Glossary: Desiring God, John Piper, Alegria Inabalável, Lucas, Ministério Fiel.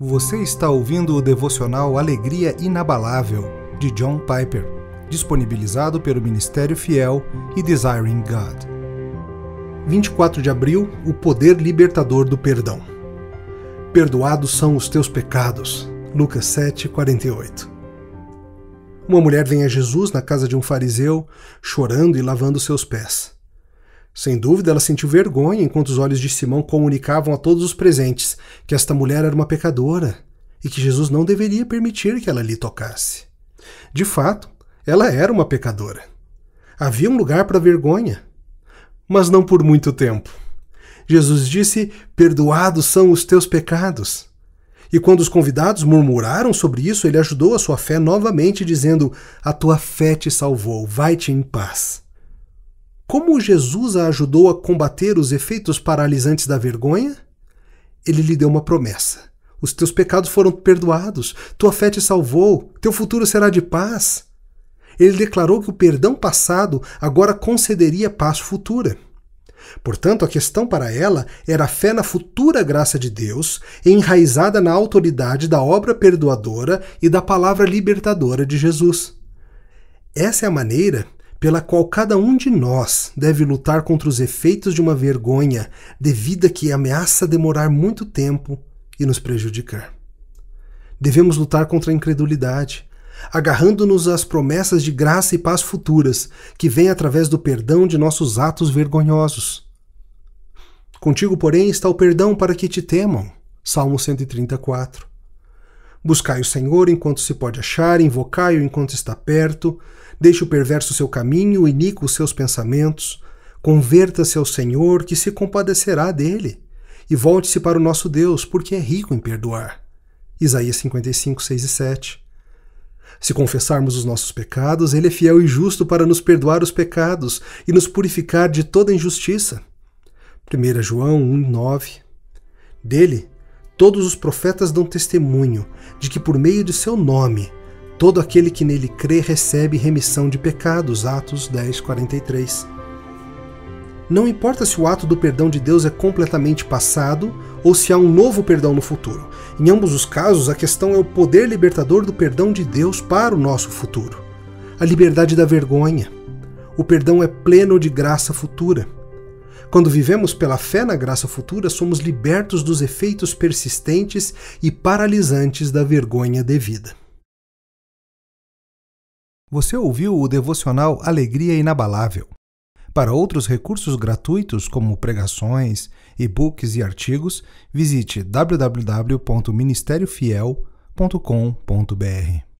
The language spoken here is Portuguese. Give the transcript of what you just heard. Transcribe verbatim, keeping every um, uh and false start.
Você está ouvindo o devocional Alegria Inabalável, de John Piper, disponibilizado pelo Ministério Fiel e Desiring God. vinte e quatro de abril, o poder libertador do perdão. Perdoados são os teus pecados. Lucas sete, quarenta e oito. Uma mulher vem a Jesus na casa de um fariseu, chorando e lavando seus pés. Sem dúvida, ela sentiu vergonha enquanto os olhos de Simão comunicavam a todos os presentes que esta mulher era uma pecadora e que Jesus não deveria permitir que ela lhe tocasse. De fato, ela era uma pecadora. Havia um lugar para vergonha, mas não por muito tempo. Jesus disse, "Perdoados são os teus pecados." E quando os convidados murmuraram sobre isso, ele ajudou a sua fé novamente, dizendo, "A tua fé te salvou, vai-te em paz." Como Jesus a ajudou a combater os efeitos paralisantes da vergonha? Ele lhe deu uma promessa. Os teus pecados foram perdoados, tua fé te salvou, teu futuro será de paz. Ele declarou que o perdão passado agora concederia paz futura. Portanto, a questão para ela era a fé na futura graça de Deus, enraizada na autoridade da obra perdoadora e da palavra libertadora de Jesus. Essa é a maneira pela qual cada um de nós deve lutar contra os efeitos de uma vergonha devida que ameaça demorar muito tempo e nos prejudicar. Devemos lutar contra a incredulidade, agarrando-nos às promessas de graça e paz futuras que vêm através do perdão de nossos atos vergonhosos. Contigo, porém, está o perdão para que te temam. Salmo cento e trinta e quatro. Buscai o Senhor enquanto se pode achar, invocai-o enquanto está perto, deixe o perverso seu caminho, o iníquo os seus pensamentos, converta-se ao Senhor, que se compadecerá dele, e volte-se para o nosso Deus, porque é rico em perdoar. Isaías cinquenta e cinco, seis e sete. Se confessarmos os nossos pecados, ele é fiel e justo para nos perdoar os pecados e nos purificar de toda injustiça. primeira João um, nove. Dele, todos os profetas dão testemunho de que por meio de seu nome, todo aquele que nele crê recebe remissão de pecados. Atos dez, quarenta e três. Não importa se o ato do perdão de Deus é completamente passado ou se há um novo perdão no futuro. Em ambos os casos, a questão é o poder libertador do perdão de Deus para o nosso futuro. A liberdade da vergonha. O perdão é pleno de graça futura. Quando vivemos pela fé na graça futura, somos libertos dos efeitos persistentes e paralisantes da vergonha devida. Você ouviu o devocional Alegria Inabalável. Para outros recursos gratuitos, como pregações, e-books e artigos, visite w w w ponto ministério fiel ponto com ponto b r.